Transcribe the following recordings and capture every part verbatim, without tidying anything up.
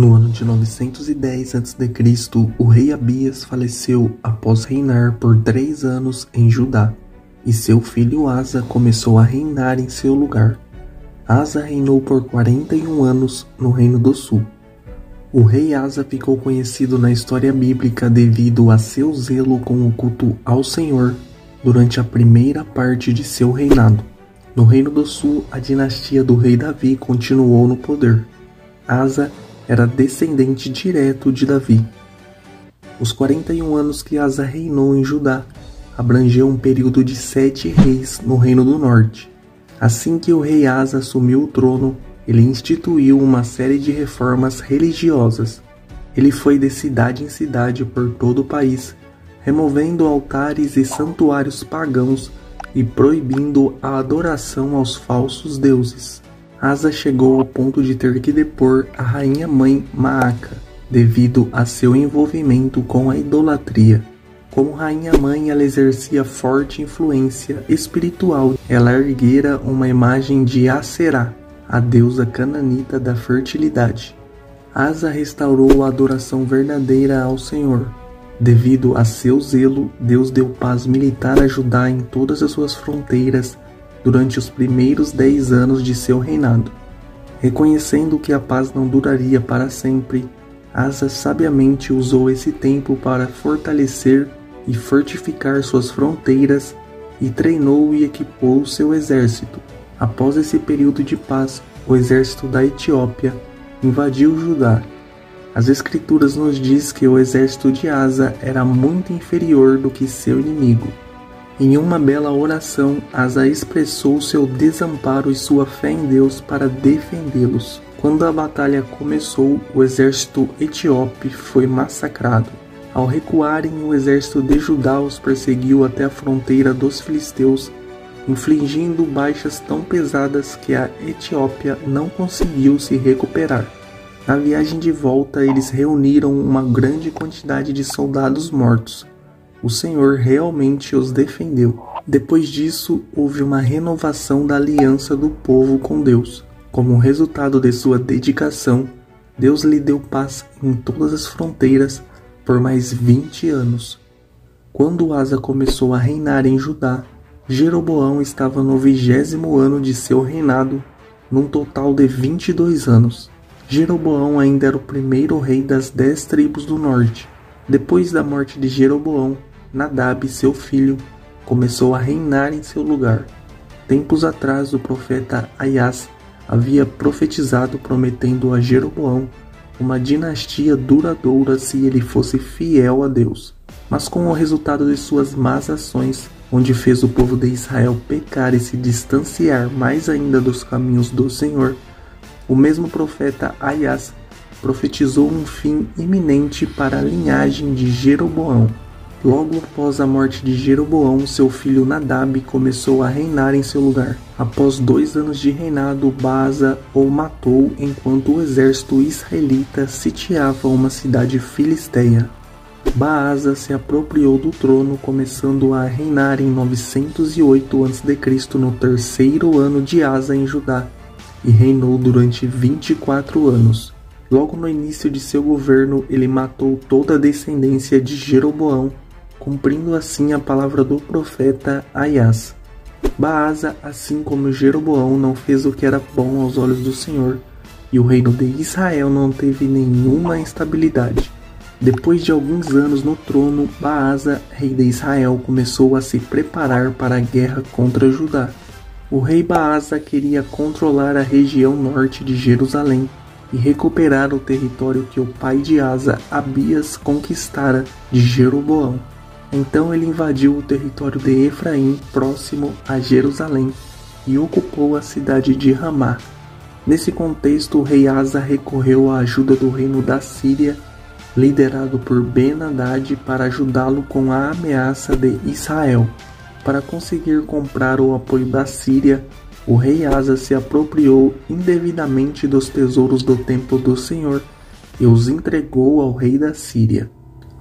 No ano de novecentos e dez antes de Cristo, o rei Abias faleceu após reinar por três anos em Judá, e seu filho Asa começou a reinar em seu lugar. Asa reinou por quarenta e um anos no Reino do Sul. O rei Asa ficou conhecido na história bíblica devido a seu zelo com o culto ao Senhor durante a primeira parte de seu reinado. No Reino do Sul, a dinastia do rei Davi continuou no poder. Asa era descendente direto de Davi. Os quarenta e um anos que Asa reinou em Judá abrangeu um período de sete reis no Reino do Norte. Assim que o rei Asa assumiu o trono, ele instituiu uma série de reformas religiosas. Ele foi de cidade em cidade por todo o país, removendo altares e santuários pagãos e proibindo a adoração aos falsos deuses. Asa chegou ao ponto de ter que depor a rainha-mãe Maaca, devido a seu envolvimento com a idolatria. Como rainha-mãe, ela exercia forte influência espiritual. Ela erguera uma imagem de Aserá, a deusa cananita da fertilidade. Asa restaurou a adoração verdadeira ao Senhor. Devido a seu zelo, Deus deu paz militar a Judá em todas as suas fronteiras durante os primeiros dez anos de seu reinado. Reconhecendo que a paz não duraria para sempre, Asa sabiamente usou esse tempo para fortalecer e fortificar suas fronteiras e treinou e equipou seu exército. Após esse período de paz, o exército da Etiópia invadiu Judá. As escrituras nos diz que o exército de Asa era muito inferior do que seu inimigo. Em uma bela oração, Asa expressou seu desamparo e sua fé em Deus para defendê-los. Quando a batalha começou, o exército etíope foi massacrado. Ao recuarem, o exército de Judá os perseguiu até a fronteira dos filisteus, infligindo baixas tão pesadas que a Etiópia não conseguiu se recuperar. Na viagem de volta, eles reuniram uma grande quantidade de soldados mortos. O Senhor realmente os defendeu. Depois disso, houve uma renovação da aliança do povo com Deus. Como resultado de sua dedicação, Deus lhe deu paz em todas as fronteiras por mais vinte anos. Quando Asa começou a reinar em Judá, Jeroboão estava no vigésimo ano de seu reinado, num total de vinte e dois anos. Jeroboão ainda era o primeiro rei das dez tribos do norte. Depois da morte de Jeroboão, Nadabe, seu filho, começou a reinar em seu lugar. Tempos atrás, o profeta Aías havia profetizado prometendo a Jeroboão uma dinastia duradoura se ele fosse fiel a Deus. Mas com o resultado de suas más ações, onde fez o povo de Israel pecar e se distanciar mais ainda dos caminhos do Senhor, o mesmo profeta Aías profetizou um fim iminente para a linhagem de Jeroboão. Logo após a morte de Jeroboão, seu filho Nadabe começou a reinar em seu lugar. Após dois anos de reinado, Baasa o matou enquanto o exército israelita sitiava uma cidade filisteia. Baasa se apropriou do trono, começando a reinar em novecentos e oito antes de Cristo, no terceiro ano de Asa em Judá, e reinou durante vinte e quatro anos. Logo no início de seu governo, ele matou toda a descendência de Jeroboão, cumprindo assim a palavra do profeta Aías. Baasa, assim como Jeroboão, não fez o que era bom aos olhos do Senhor, e o reino de Israel não teve nenhuma instabilidade. Depois de alguns anos no trono, Baasa, rei de Israel, começou a se preparar para a guerra contra Judá. O rei Baasa queria controlar a região norte de Jerusalém e recuperar o território que o pai de Asa, Abias, conquistara de Jeroboão. Então ele invadiu o território de Efraim, próximo a Jerusalém, e ocupou a cidade de Ramá. Nesse contexto, o rei Asa recorreu à ajuda do reino da Síria, liderado por Ben-Hadad, para ajudá-lo com a ameaça de Israel. Para conseguir comprar o apoio da Síria, o rei Asa se apropriou indevidamente dos tesouros do templo do Senhor e os entregou ao rei da Síria.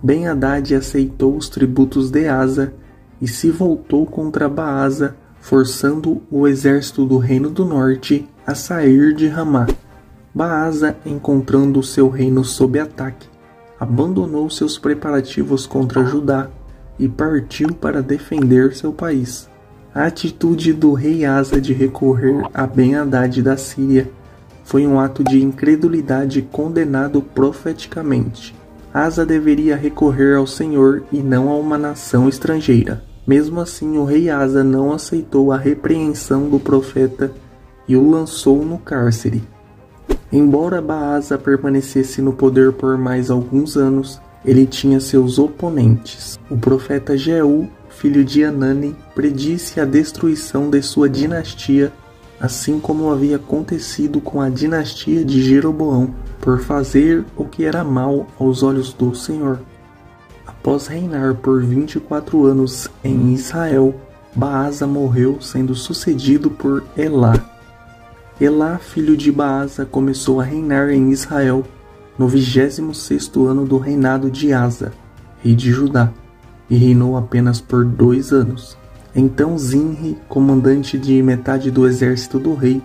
Ben-Hadad aceitou os tributos de Asa e se voltou contra Baasa, forçando o exército do Reino do Norte a sair de Ramá. Baasa, encontrando o seu reino sob ataque, abandonou seus preparativos contra Judá e partiu para defender seu país. A atitude do rei Asa de recorrer a Ben-Hadad da Síria foi um ato de incredulidade condenado profeticamente. Asa deveria recorrer ao Senhor e não a uma nação estrangeira. Mesmo assim, o rei Asa não aceitou a repreensão do profeta e o lançou no cárcere. Embora Baasa permanecesse no poder por mais alguns anos, ele tinha seus oponentes. O profeta Jeú, filho de Anani, predisse a destruição de sua dinastia, assim como havia acontecido com a dinastia de Jeroboão, por fazer o que era mal aos olhos do Senhor. Após reinar por vinte e quatro anos em Israel, Baasa morreu sendo sucedido por Elá. Elá, filho de Baasa, começou a reinar em Israel no vigésimo sexto ano do reinado de Asa, rei de Judá, e reinou apenas por dois anos. Então Zinri, comandante de metade do exército do rei,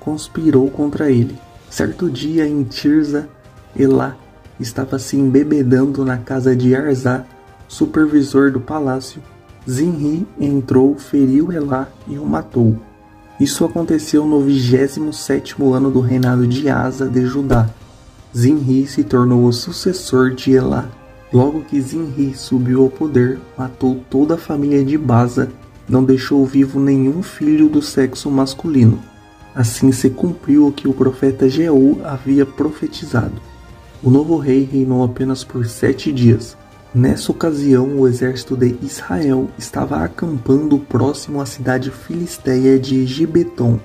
conspirou contra ele. Certo dia em Tirza, Elá estava se embebedando na casa de Arzá, supervisor do palácio. Zinri entrou, feriu Elá e o matou. Isso aconteceu no vigésimo sétimo ano do reinado de Asa de Judá. Zinri se tornou o sucessor de Elá. Logo que Zinri subiu ao poder, matou toda a família de Baasa, não deixou vivo nenhum filho do sexo masculino. Assim se cumpriu o que o profeta Jeú havia profetizado. O novo rei reinou apenas por sete dias. Nessa ocasião, o exército de Israel estava acampando próximo à cidade filisteia de Gibetom.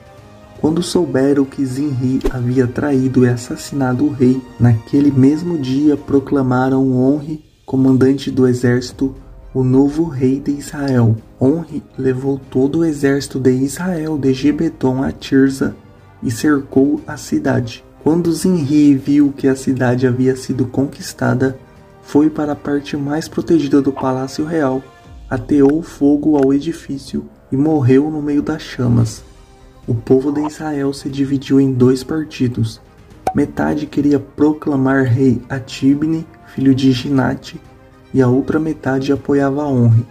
Quando souberam que Zinri havia traído e assassinado o rei, naquele mesmo dia proclamaram Onri, comandante do exército, o novo rei de Israel. Onri levou todo o exército de Israel de Gibetom a Tirza e cercou a cidade. Quando Zinri viu que a cidade havia sido conquistada, foi para a parte mais protegida do Palácio Real, ateou fogo ao edifício e morreu no meio das chamas. O povo de Israel se dividiu em dois partidos. Metade queria proclamar rei a Tibni, filho de Jinat, e a outra metade apoiava Onri.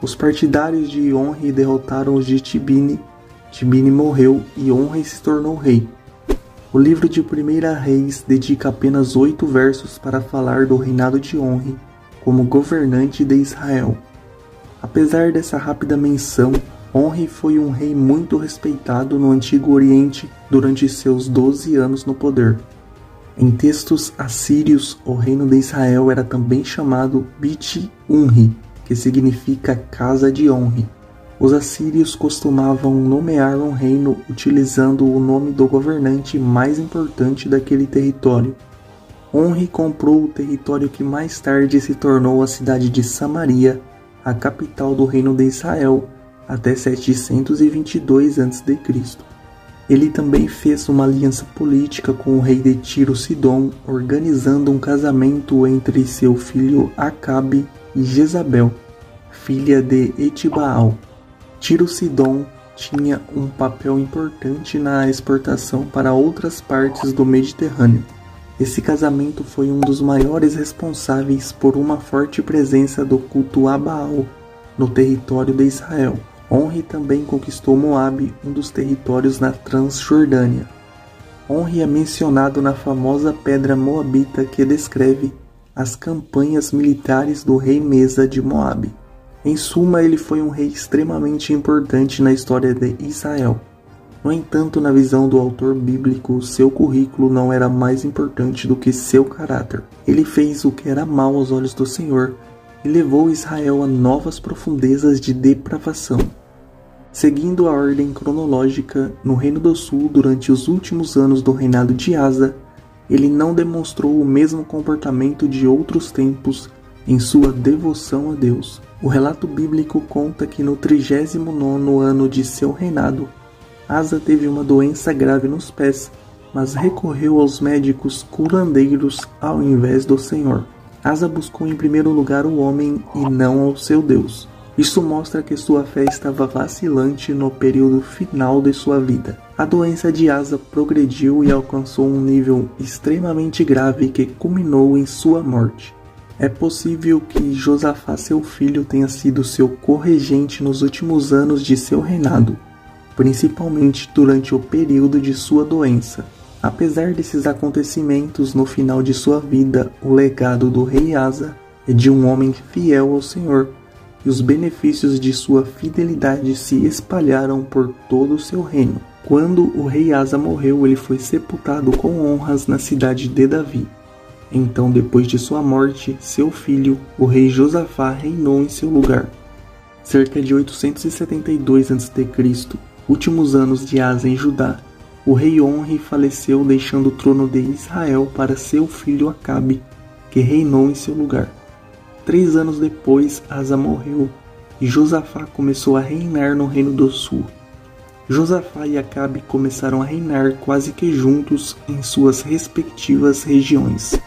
Os partidários de Onri derrotaram os de Tibni. Tibni morreu e Onri se tornou rei. O livro de primeira Reis dedica apenas oito versos para falar do reinado de Onri como governante de Israel. Apesar dessa rápida menção, Onri foi um rei muito respeitado no Antigo Oriente durante seus doze anos no poder. Em textos assírios, o reino de Israel era também chamado Bit Unri, que significa Casa de Onri. Os assírios costumavam nomear um reino utilizando o nome do governante mais importante daquele território. Onri comprou o território que mais tarde se tornou a cidade de Samaria, a capital do reino de Israel, até setecentos e vinte e dois antes de Cristo. Ele também fez uma aliança política com o rei de Tiro Sidom, organizando um casamento entre seu filho Acabe e Jezabel, filha de Etibaal. Tiro Sidom tinha um papel importante na exportação para outras partes do Mediterrâneo. Esse casamento foi um dos maiores responsáveis por uma forte presença do culto a Baal no território de Israel. Onri também conquistou Moab, um dos territórios na Transjordânia. Onri é mencionado na famosa pedra moabita que descreve as campanhas militares do rei Mesa de Moab. Em suma, ele foi um rei extremamente importante na história de Israel. No entanto, na visão do autor bíblico, seu currículo não era mais importante do que seu caráter. Ele fez o que era mal aos olhos do Senhor e levou Israel a novas profundezas de depravação. Seguindo a ordem cronológica, no Reino do Sul, durante os últimos anos do reinado de Asa, ele não demonstrou o mesmo comportamento de outros tempos em sua devoção a Deus. O relato bíblico conta que no trigésimo nono ano de seu reinado, Asa teve uma doença grave nos pés, mas recorreu aos médicos curandeiros ao invés do Senhor. Asa buscou em primeiro lugar o homem e não ao seu Deus. Isso mostra que sua fé estava vacilante no período final de sua vida. A doença de Asa progrediu e alcançou um nível extremamente grave que culminou em sua morte. É possível que Josafá, seu filho, tenha sido seu corregente nos últimos anos de seu reinado, principalmente durante o período de sua doença. Apesar desses acontecimentos, no final de sua vida, o legado do rei Asa é de um homem fiel ao Senhor, e os benefícios de sua fidelidade se espalharam por todo o seu reino. Quando o rei Asa morreu, ele foi sepultado com honras na cidade de Davi. Então, depois de sua morte, seu filho, o rei Josafá, reinou em seu lugar. Cerca de oitocentos e setenta e dois antes de Cristo, últimos anos de Asa em Judá, o rei Onri faleceu, deixando o trono de Israel para seu filho Acabe, que reinou em seu lugar. Três anos depois, Asa morreu e Josafá começou a reinar no Reino do Sul. Josafá e Acabe começaram a reinar quase que juntos em suas respectivas regiões.